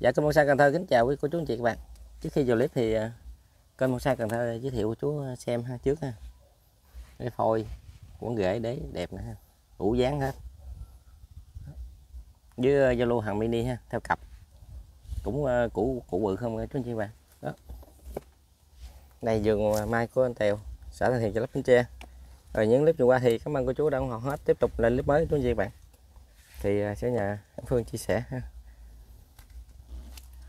Dạ, kênh Bonsai Cần Thơ kính chào quý cô chú anh chị các bạn. Trước khi vào clip thì kênh Bonsai Cần Thơ giới thiệu chú xem ha, trước ha. Cái phôi quấn rễ đế đẹp nữa ha, đủ dáng hết. Với Zalo hàng mini ha, theo cặp. Cũng củ bự không chú anh chị các bạn. Đó. Đây vườn mai của anh Tèo, xã Thiện cho lớp Bến Tre. Rồi những clip vừa qua thì cảm ơn cô chú đã ủng hộ hết, tiếp tục lên clip mới chú anh chị các bạn. Thì sẽ nhà Phương chia sẻ ha.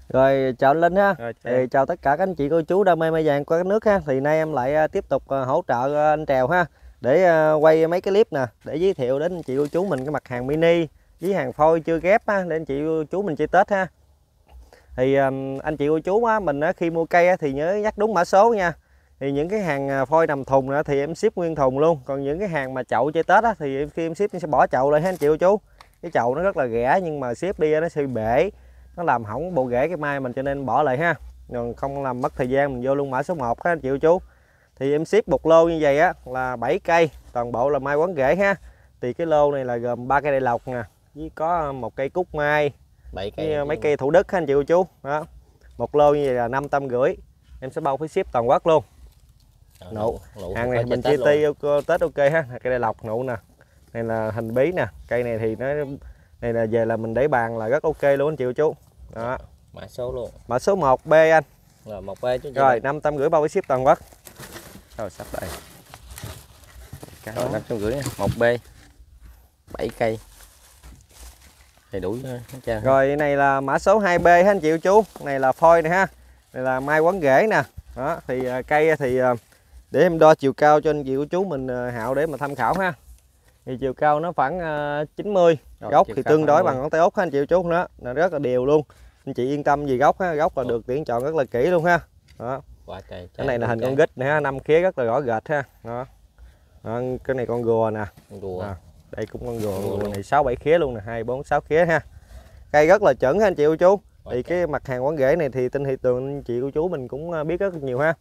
Rồi chào anh Linh ha, rồi, thì chào tất cả các anh chị cô chú đam mê mai vàng qua các nước ha. Thì nay em lại tiếp tục hỗ trợ anh Tèo ha, để quay mấy cái clip nè, để giới thiệu đến anh chị cô chú mình cái mặt hàng mini với hàng phôi chưa ghép ha, để anh chị cô chú mình chơi Tết ha. Thì anh chị cô chú á, mình khi mua cây thì nhớ nhắc đúng mã số nha. Thì những cái hàng phôi nằm thùng thì em ship nguyên thùng luôn. Còn những cái hàng mà chậu chơi Tết thì khi em ship em sẽ bỏ chậu lại ha anh chị cô chú. Cái chậu nó rất là rẻ nhưng mà ship đi nó sẽ bể, nó làm hỏng bộ rễ cái mai mình, cho nên bỏ lại ha. Rồi không làm mất thời gian, mình vô luôn mã số 1 ha anh chị chú. Thì em ship một lô như vậy á là 7 cây, toàn bộ là mai quán rễ ha. Thì cái lô này là gồm 3 cây đại lộc nè, với có một cây cúc mai, 7 cây mấy cây Thủ Đức ha anh chị chú. Đó. Một lô như vậy là 550, em sẽ bao phí ship toàn quốc luôn. Nụ, hàng này mình chia ti Tết ok ha, cây đại lộc nụ nè. Này là hình bí nè, cây này thì nó này là về là mình để bàn là rất ok luôn anh chị chú. Đó. Mã số luôn. Mã số 1B anh. Rồi 1B chú. Rồi 550 bao ship toàn quốc. Rồi sắp đây. Cái 550 nha. 1B. 7 cây. Đầy đủ hết. Rồi này là mã số 2B ha anh chị chú. Này là phôi này ha. Này là mai quấn rễ nè. Đó, thì cây thì để em đo chiều cao cho anh chị chú mình Hạo để mà tham khảo ha. Thì chiều cao nó khoảng 90. Rồi, gốc thì tương đối bằng ngón tay út ha anh chị chú đó, nó rất là đều luôn. Anh chị yên tâm về gốc ha, gốc là được tuyển chọn rất là kỹ luôn ha. Đó. Cái này là hình con gít nè, 5 khía rất là rõ rệt ha. Đó. Đó, cái này con rùa nè. Rùa. À, đây cũng con rùa, rùa này 6 7 khía luôn nè, 2 4 6 khía ha. Cây rất là chuẩn ha anh chị chú. Thì cái mặt hàng quán rễ này thì tin thị trường anh chị chú mình cũng biết rất nhiều ha.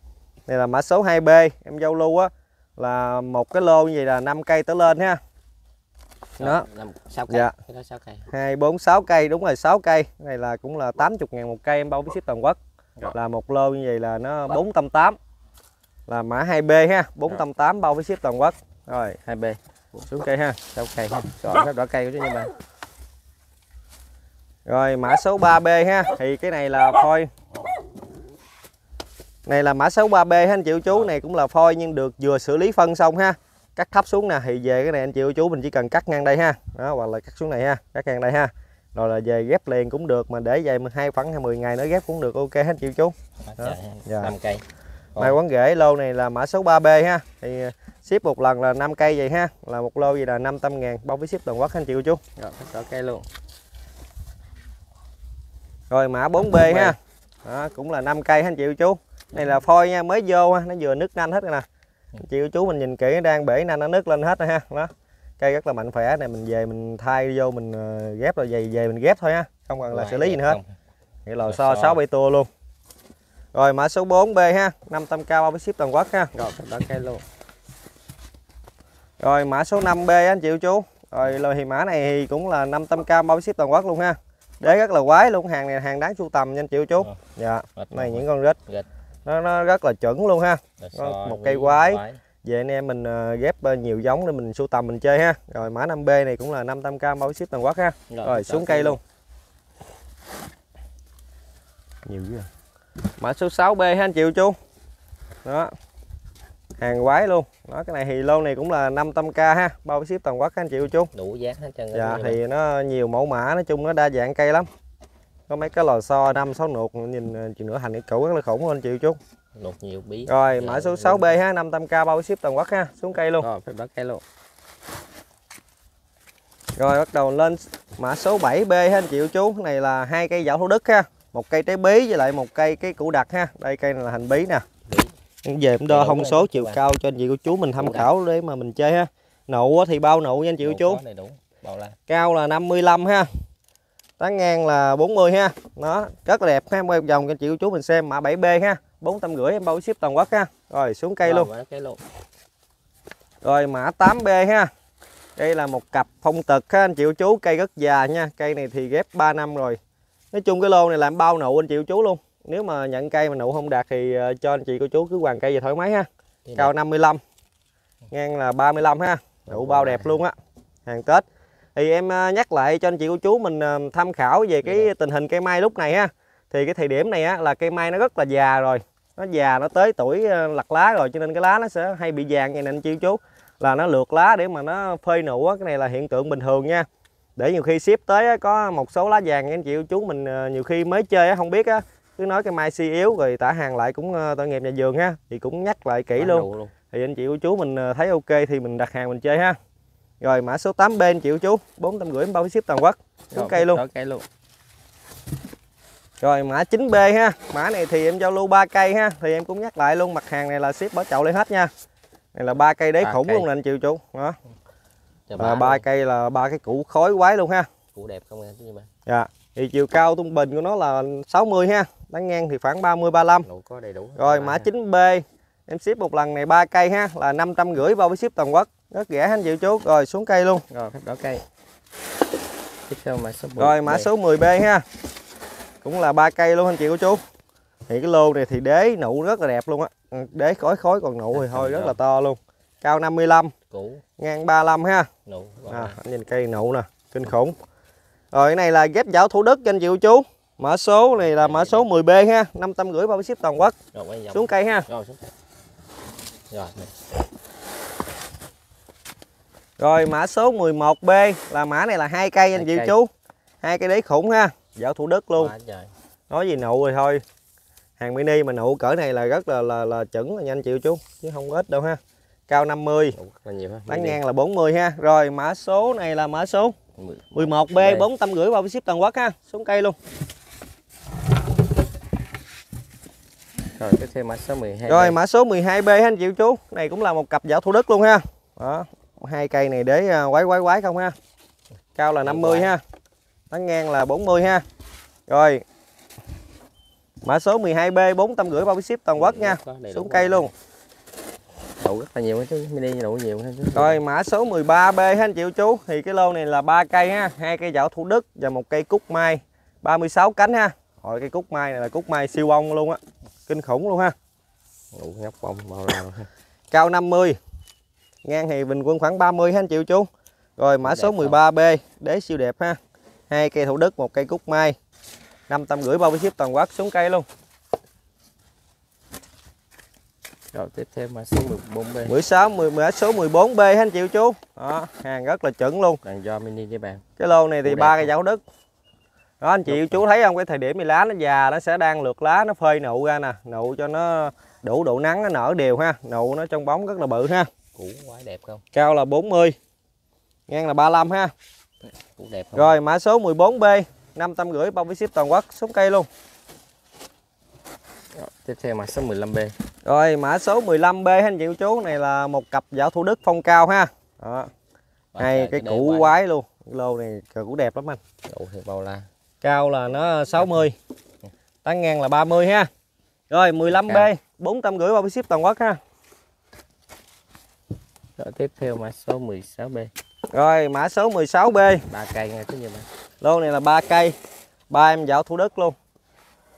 Này là mã số 2B, em giao lưu á là một cái lô như vậy là 5 cây tới lên ha. Đó. 6 cây. Dạ. Cái đó 6 cây. 2 4 6 cây, đúng rồi 6 cây. Cái này là cũng là 80.000 một cây, em bao ship toàn quốc. Rồi. Là một lô như vậy là nó 488. Là mã 2B ha, 488 bao ship toàn quốc. Rồi, 2B. Xuống cây ha, 6 cây ha. Rồi đỏ cây của chúng ta. Rồi mã số 3B ha, thì cái này là phôi. Này là mã số 3B ha anh chị chú, này cũng là phôi nhưng được vừa xử lý phân xong ha. Cắt thấp xuống nè, thì về cái này anh chị chú mình chỉ cần cắt ngang đây ha. Đó, hoặc là cắt xuống này ha, cắt ngang đây ha. Rồi là về ghép liền cũng được, mà để về 12 khoảng 20 ngày nữa ghép cũng được ok hết chị chú. Đó. Dạ. 5 cây. Mai quán rễ lô này là mã số 3B ha. Thì ship một lần là 5 cây vậy ha, là một lô vậy là 500.000 bao phí ship toàn quốc hết chị chú. Rồi, hết cây luôn. Rồi mã 4B ha. Đó, cũng là 5 cây hết chị chú. Này là phôi nha, mới vô ha, nó vừa nứt nanh hết rồi nè. Chị chú mình nhìn kỹ đang bể nanh nó nứt lên hết rồi ha. Đó. Cây rất là mạnh khỏe này, mình về mình thay vô mình ghép rồi về mình ghép thôi ha, không cần là xử lý gì nữa hết. Nghĩa lò xo 6 7 tua luôn. Rồi mã số 4B ha, 500k bao phí ship toàn quốc ha. Rồi đó cây luôn. Rồi mã số 5B anh chị chú. Rồi lời thì mã này thì cũng là 500k bao phí ship toàn quốc luôn ha. Đế rất là quái luôn, hàng này hàng đáng sưu tầm nha anh chị chú. Dạ. Này những con rít. Nó rất là chuẩn luôn ha. Một cây quái. Vậy anh em mình ghép nhiều giống để mình sưu tầm mình chơi ha. Rồi mã 5B này cũng là 500k bao ship toàn quốc ha. Rồi xuống cây luôn. Nhiều dữ. Mã số 6B ha anh chị chú. Đó. Hàng quái luôn. Đó, cái này thì lô này cũng là 500k ha, bao ship toàn quốc ha anh chị chú. Đủ giá hết trơn. Dạ thì nó nhiều mẫu mã, nói chung nó đa dạng cây lắm. Có mấy cái lò xo 5-6 nuột nhìn chừng nửa hành cái cũ rất là khủng anh chị chú. Nuột nhiều bí. Rồi mã số 6B ha, 500k bao ship toàn quốc ha, xuống cây luôn. Rồi phải bắt cây luôn. Rồi bắt đầu lên mã số 7B ha anh chị chú, này là 2 cây dạo Thủ Đức ha, một cây trái bí với lại một cây cái củ đặc ha. Đây cây này là hành bí nè. Về cũng đo thông số chiều cao cho anh chị của chú mình tham khảo để mà mình chơi ha. Nụ thì bao nụ nha anh chị chú. Cao là 55 ha. Tán ngang là 40 ha. Nó rất là đẹp ha, quay vòng cho anh chị của chú mình xem mã 7B ha. 450 em bao ship toàn quốc ha. Rồi xuống cây luôn. Rồi mã 8B ha. Đây là một cặp phong tực ha anh chị chú, cây rất già nha. Cây này thì ghép 3 năm rồi. Nói chung cái lô này làm bao nụ anh chị cô chú luôn. Nếu mà nhận cây mà nụ không đạt thì cho anh chị cô chú cứ hoàn cây về thoải mái ha. Cao 55, ngang là 35 ha. Nụ bao đẹp luôn á, hàng Tết. Thì em nhắc lại cho anh chị cô chú mình tham khảo về cái tình hình cây mai lúc này ha. Thì cái thời điểm này á, là cây mai nó rất là già rồi. Nó già, nó tới tuổi lặt lá rồi, cho nên cái lá nó sẽ hay bị vàng này nè anh chị chú. Là nó lượt lá để mà nó phơi nụ á, cái này là hiện tượng bình thường nha. Để nhiều khi ship tới á, có một số lá vàng anh chị chú mình nhiều khi mới chơi á, không biết á, cứ nói cây mai suy yếu rồi tả hàng lại cũng tội nghiệp nhà vườn ha. Thì cũng nhắc lại kỹ luôn. Thì anh chị chú mình thấy ok thì mình đặt hàng mình chơi ha. Rồi mã số 8B anh chị chú, 450 bao phí ship toàn quốc. Đúng cây luôn. Rồi mã 9B ha, mã này thì em giao lưu 3 cây ha. Thì em cũng nhắc lại luôn, mặt hàng này là ship bỏ chậu lên hết nha. Này là 3 cây đế khủng luôn nè anh chị chú. Đó. Và 3 cây là 3 cái củ khói quái luôn ha. Củ đẹp không em chứ mà. Dạ. Thì chiều cao trung bình của nó là 60 ha, đáng ngang thì khoảng 30 35. Có đầy đủ. Rồi mã 9B em ship một lần này 3 cây ha, là 550 bao phí ship toàn quốc. Rất rẻ anh chị chú. Rồi xuống cây luôn. Rồi, đỏ cây. Rồi mã số 10B ha. Cũng là 3 cây luôn anh chị cô chú. Thì cái lô này thì đế nụ rất là đẹp luôn á. Đế khói còn nụ thì thôi rất là to luôn. Cao 55, ngang 35 ha. Nhìn cây nụ nè, kinh khủng. Rồi cái này là ghép giảo Thủ Đức cho anh chị cô chú. Mã số này là mã số 10B ha, 550 bao ship toàn quốc. Xuống cây ha. Rồi mã số 11B là mã này là 2 cây anh chị chú. 2 cây đế khủng ha, giảo Thủ Đức luôn. Nói gì nụ rồi thôi. Hàng mini mà nụ cỡ này là rất là chuẩn, là nhanh chịu chú, chứ không có ít đâu ha. Cao 50, bán ngang là 40 ha. Rồi mã số này là mã số 11B, 450 bao ship toàn quốc ha. Xuống cây luôn. Rồi tiếp theo mã số 12. Rồi mã số 12B ha anh chịu chú. Này cũng là một cặp giảo Thủ Đức luôn ha. Đó, 2 cây này để quái không ha. Cao là 50 ha. Bán ngang là 40 ha. Rồi mã số 12B 450 bao phí ship toàn quốc nha. Xuống cây luôn. Nụ rất là nhiều chứ, mini nụ nhiều hơn. Rồi mã số 13B ha anh chị chú. Thì cái lô này là 3 cây ha, 2 cây giảo Thủ Đức và 1 cây cúc mai 36 cánh ha. Rồi cây cúc mai này là cúc mai siêu bông luôn á. Kinh khủng luôn ha. Nụ nhóc bông màu nào ha. Cao 50. Ngang thì bình quân khoảng 30 ha anh chị chú. Rồi mã số 13B đế siêu đẹp ha. 2 cây Thủ Đức, 1 cây cúc mai. 550 bao phí ship toàn quốc. Xuống cây luôn. Rồi tiếp theo mã số 14B. Mã số 14B ha anh chị chú. Đó, hàng rất là chuẩn luôn. Đàn do mini với bạn. Cái lô này thì 3 cây giảo Đức. Đó anh chị chú thấy không, cái thời điểm này lá nó già, nó sẽ đang lượt lá, nó phơi nụ ra nè, nụ cho nó đủ độ nắng nó nở đều ha. Nụ nó trong bóng rất là bự ha. Củ quái đẹp không? Cao là 40. Ngang là 35 ha. Củ đẹp không? Rồi mã số 14B 550 bao phí ship toàn quốc. Xuống cây luôn. Rồi, tiếp theo mã số 15B. Rồi mã số 15B ha anh chị chú. Này là một cặp giảo Thủ Đức phong cao ha. Đó. Hay cái củ quái luôn. Lô này củ đẹp lắm anh. Cao là nó 60. Tán ngang là 30 ha. Rồi 15B 450 bao phí ship toàn quốc ha. Rồi tiếp theo mã số 16B. Rồi mã số 16B 3 cây nghe có nhiều mà. Lô này là 3 cây, 3 em giảo Thủ Đức luôn.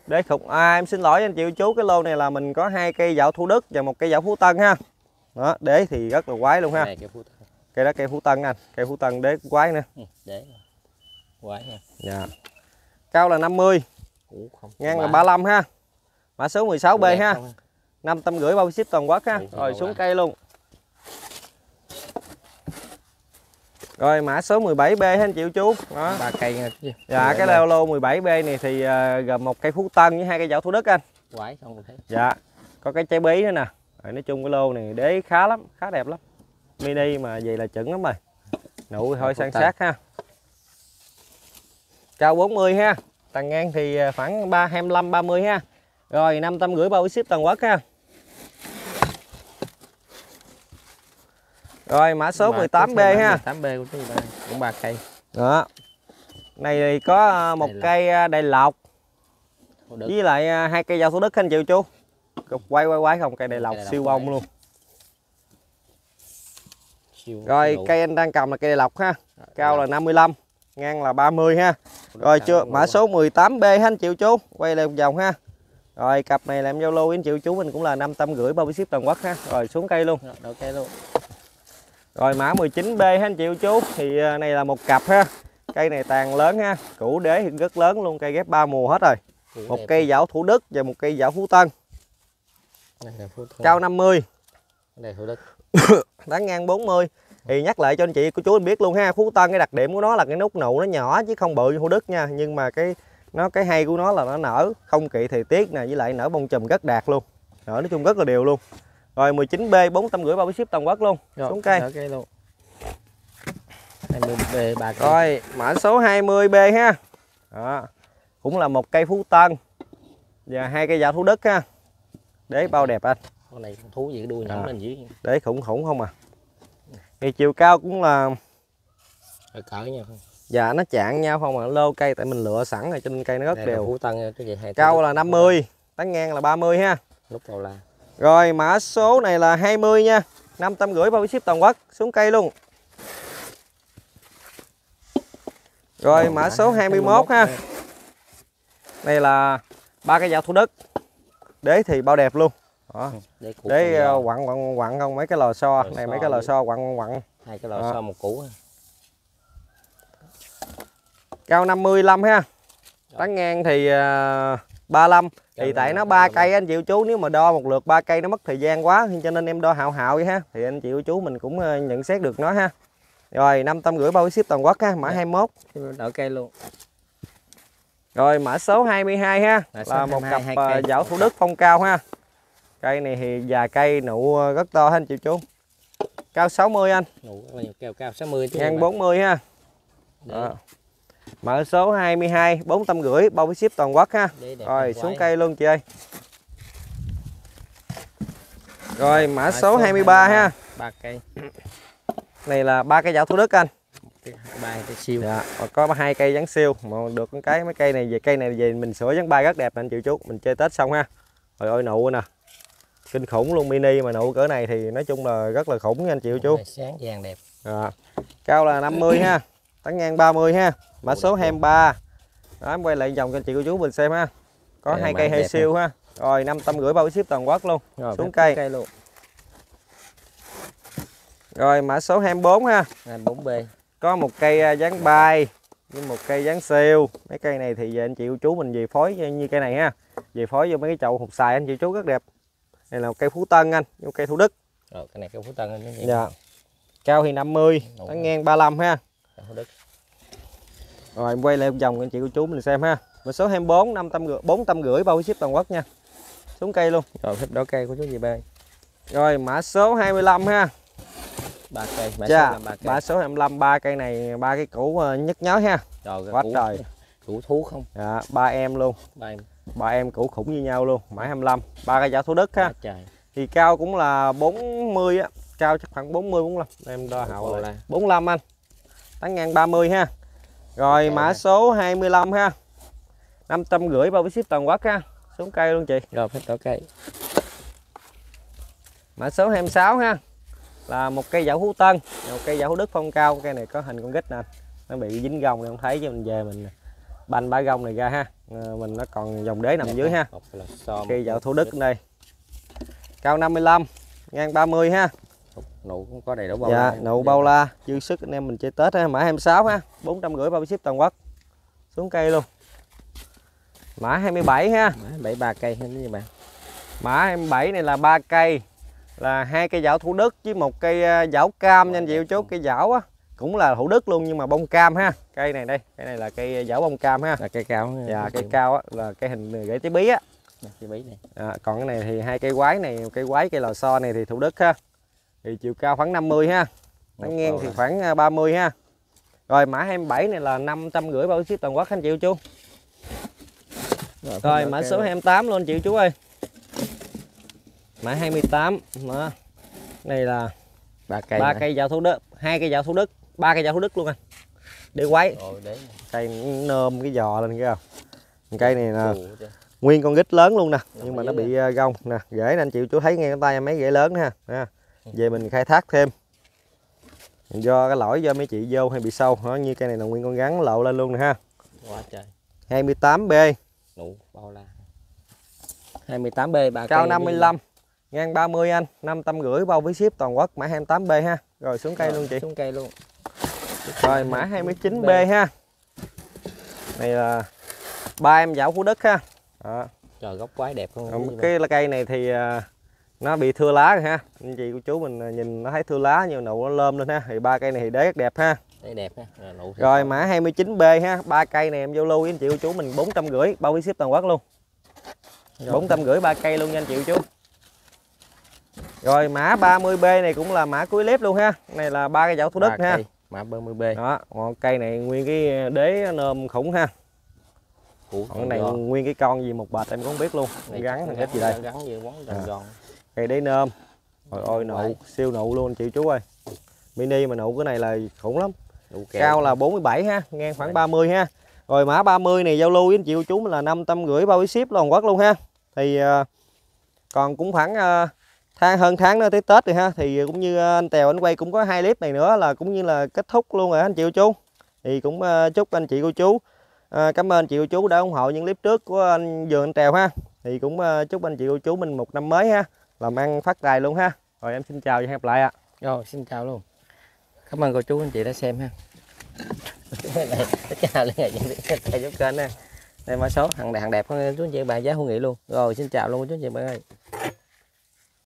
Để khủng em xin lỗi anh chị chú, cái lô này là mình có 2 cây giảo Thủ Đức và 1 cây giảo Phú Tân ha. Đó, đế thì rất là quái luôn ha. Cây đó cây Phú Tân anh, cây Phú Tân đế quái nữa. Đế. Quái nha. Dạ. Cao là 50. Ngang là 35 ha. Mã số 16B ha. 550 bao ship toàn quốc ha. Rồi xuống cây luôn. Rồi mã số 17B ha anh chị chú. Đó. 3 cây nha. Dạ cái lô 17B này thì gồm 1 cây Phú Tân với 2 cây giảo Thủ Đức anh. Quái không thấy. Dạ. Có cái trái bí nữa nè. Rồi, nói chung cái lô này đế khá lắm, khá đẹp lắm. Mini mà vậy là chuẩn lắm rồi. Nụ thôi sang sát ha. Cao 40 ha. Tầng ngang thì khoảng 25 30 ha. Rồi 550 bao ship toàn quốc ha. Rồi mã số 18B ha. 18B cũng 3 cây. Đó. Này thì có 1 cây Đại Lộc. Với lại 2 cây giảo Thủ Đức anh chị chú. Quay không, cây Đại Lộc siêu bông luôn. Rồi cây anh đang cầm là cây Đại Lộc ha. Cao là 55, ngang là 30 ha. Rồi chưa, mã số 18B ha anh chị chú, quay lại một vòng ha. Rồi cặp này làm Zalo anh chị chú mình cũng là 550 bao bì ship toàn quốc ha. Rồi xuống cây luôn. Đầu cây luôn. Rồi mã 19B ha anh chị chú, thì này là một cặp ha. Cây này tàn lớn ha, củ đế thì rất lớn luôn, cây ghép 3 mùa hết rồi. Một cây dảo Thủ Đức và một cây dảo Phú Tân. Cao 50. Này Thủ Đức. Tán ngang 40. Thì nhắc lại cho anh chị cô chú anh biết luôn ha, Phú Tân cái đặc điểm của nó là cái nút nụ nó nhỏ chứ không bự như Thủ Đức nha, nhưng mà cái hay của nó là nó nở không kỵ thời tiết nè, với lại nở bông chùm rất đạt luôn. Nở nói chung rất là đều luôn. Rồi 19B 450 bao bì ship toàn quốc luôn. Rồi, xuống cây. Okay luôn. 20B 3 cây. Rồi, mã số 20B ha. Đó. Cũng là một cây Phú Tân và hai cây dạo Thủ Đức ha. Đế bao đẹp anh. Con này thú gì cái đuôi nhẵn lên dữ. Đế khủng khủng không à. Thì chiều cao cũng là cỡ nhau không? Dạ nó chạm nhau không à, lô cây tại mình lựa sẵn rồi cho nên cây nó rất đều. Phú Tân cái gì hay. Cao là 50, tán ngang là 30 ha. Lúc đầu là. Rồi mã số này là 20 nha. 550 bao ship toàn quốc, xuống cây luôn. Rồi mã số 21 ha. Đây là ba cái dạo Thủ Đức. Đế thì bao đẹp luôn. Đó. Đế quặng không mấy cái lò xo, này mấy cái lò xo quặng. Hai cái lò xo một củ. Cao 55 ha. Tán ngang thì 35. Thì tại nó 3 cây anh chị chú, nếu mà đo một lượt 3 cây nó mất thời gian quá, cho nên em đo hạo vậy ha. Thì anh chị chú mình cũng nhận xét được nó ha. Rồi 550 bao ship toàn quốc ha, mã 21. Đợi cây luôn. Rồi mã số 22 ha, là một cặp dảo Thủ Đức phong cao ha. Cây này thì già cây nụ rất to ha anh chị chú. Cao 60 anh. Nụ cao 60 chứ. Ngang 40 ha. Mã số 22 450 bao bì ship toàn quốc ha. Rồi xuống cây luôn chị ơi. Rồi mã số 23 ha. 3 cây. Này là ba cây dảo Thủ Đức anh. Cây siêu. Dạ, có hai cây dán siêu mà được con cái mấy cây này về, cây này về mình sửa dán bay rất đẹp anh chị chú, mình chơi Tết xong ha. Rồi ôi nụ nè. Kinh khủng luôn, mini mà nụ cỡ này thì nói chung là rất là khủng nha anh chị chú. Sáng vàng đẹp. Dạ. Cao là 50 ha, tán ngang 30 ha. Mã số 23. Đó, em quay lại vòng cho anh chị cô chú mình xem ha. Có hai cây hay siêu ha. Rồi 550 bao ship toàn quốc luôn. Rồi, xuống cây luôn. Rồi mã số 24 ha. 24B. Có một cây dáng bay với một cây dáng siêu. Mấy cây này thì về anh chị cô chú mình về phối như cây này ha. Về phối vô mấy cái chậu hột xài anh chị chú rất đẹp. Này là một cây Phú Tân anh, một cây Thủ Đức. Rồi cây này cây Phú Tân anh. Dạ. Cao thì 50, tán ngang 35 ha. Thủ Đức. Rồi em quay lại một vòng anh chị cô chú mình xem ha. Mã số 24 450 bao ship toàn quốc nha. Xuống cây luôn. Rồi phép đỏ cây của chú gì bê. Rồi mã số 25 ha. 3 cây, mã số 25 3 cây này, ba cái củ nhức nhói ha. Trời quá trời. Củ thú không? Dạ, ba em luôn. Ba em củ khủng như nhau luôn, mã 25, ba cây dạo Thủ Đức ha. Trời. Thì cao cũng là 40 á, cao chắc khoảng 40 45. Em đo hậu là 45 anh. Tán ngang 30 ha. Rồi mã số 25 ha. 550 bao bì ship toàn quốc ha. Xuống cây luôn chị. Rồi phải tỏ cây. Mã số 26 ha. Là một cây dảo Phú Tân, một cây dảo Thủ Đức phong cao. Cây này có hình con gích nè. Nó bị dính gông này không thấy chứ mình về mình banh bãi gông này ra ha. Mình nó còn dòng đế nằm dưới ha. Cây dảo Thủ Đức đây. Cao 55, ngang 30 ha. Nụ cũng có đầy đủ bao la. Dạ, nụ bao la, dư sức anh em mình chơi Tết ha. Mã 26 ha, 450 bao bì ship toàn quốc. Xuống cây luôn. Mã 27 ha. Mã 27 3 cây ha các bạn. Mã 27 này là 3 cây. Là hai cây dảo Thủ Đức với một cây dảo cam nha anh chị chú, cây dảo á cũng là Thủ Đức luôn nhưng mà bông cam ha. Cây này đây, cây này là cây dảo bông cam ha. Là cây cao. Dạ, cây cao á là cây hình rễ tí bí á. Tí bí này. À, còn cái này thì hai cây quái này, cây quái cây lò xo này thì Thủ Đức ha. Thì chiều cao khoảng 50 ha. Tán ngang thì khoảng 30 ha. Rồi mã 27 này là 550 bao ship toàn quốc anh chị chú. Rồi mã số 28 luôn anh chị chú ơi. Mã 28 đó. Này là ba cây dạo Thủ Đức, hai cây dạo Thủ Đức, ba cây dạo Thủ Đức luôn anh. Để quấy. Cây nôm cái giò lên kìa. Cây này là nguyên con gít lớn luôn nè, nhưng mà nó bị gông nè, rễ nên anh chị chú thấy ngay cái tay mấy rễ lớn ha. Về mình khai thác thêm. Do cái lỗi do mấy chị vô hay bị sâu hả? Như cây này là nguyên con rắn lộ lên luôn nè ha. Quá trời. 28B. Đủ bao la. 28B bà cao 55, ngang 30 anh, 550 bao phí ship toàn quốc, mã 28B ha. Rồi xuống cây rồi, luôn chị. Xuống cây luôn. Rồi mã 29B ha. Này là ba em dạo Phú Đức ha. Đó. Trời gốc quái đẹp không? Không cái là cây này thì nó bị thưa lá rồi ha. Anh chị cô chú mình nhìn nó thấy thưa lá nhiều nụ nó lơm lên ha. Thì ba cây này thì đế rất đẹp ha. Đế đẹp ha. Rồi mã 29B ha. Ba cây này em giao lưu với anh chị cô chú mình 450 bao phí ship toàn quốc luôn. 450 ba cây luôn nha anh chị cô chú. Rồi mã 30B này cũng là mã cuối clip luôn ha. Này là ba cây dạo Thủ Đức ha. Cây. Mã 30B. Đó, ngọn cây này nguyên cái đế nôm khủng ha. Con này nguyên cái con gì một bệt em cũng không biết luôn. Này, gắn thằng hết gì đây? Gắn gì món gần giòn. Cây đế nôm. Rồi ôi nụ, siêu nụ luôn chị chú ơi. Mini mà nụ cái này là khủng lắm. Cao là 47 ha, ngang khoảng 30 ha. Rồi mã 30 này giao lưu với anh chị cô chú là 550 bao ship toàn quốc luôn ha. Thì còn cũng khoảng hơn tháng nữa tới Tết rồi ha. Thì cũng như anh Tèo anh quay cũng có 2 clip này nữa là cũng như là kết thúc luôn rồi anh chị cô chú. Thì cũng chúc anh chị cô chú cảm ơn chị cô chú đã ủng hộ những clip trước của anh Dường anh Tèo ha. Thì cũng chúc anh chị cô chú mình một năm mới ha, làm ăn phát tài luôn ha. Rồi em xin chào và hẹn gặp lại ạ. Rồi xin chào luôn. Cảm ơn cô chú anh chị đã xem ha. Đây mã số hàng đẹp, hàng đẹp của chú anh chị bà giá hữu nghị luôn. Rồi xin chào luôn cô chú anh chị bạn ơi.